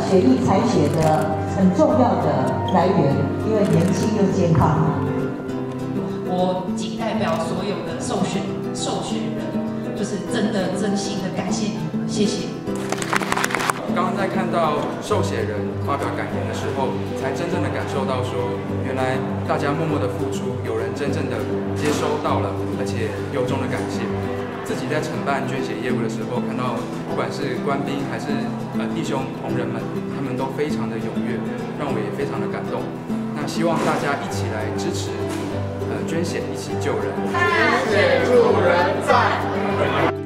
血液采血的很重要的来源，因为年轻又健康。我仅代表所有的受选人，就是真的真心的感谢你们，谢谢。我刚刚在看到受血人发表感言的时候，才真正的感受到说，原来大家默默的付出，有人真正的接收到了，而且由衷的感谢。 自己在承办捐血业务的时候，看到不管是官兵还是弟兄同仁们，他们都非常的踊跃，让我也非常的感动。那希望大家一起来支持，捐血，一起救人。大血助人赞。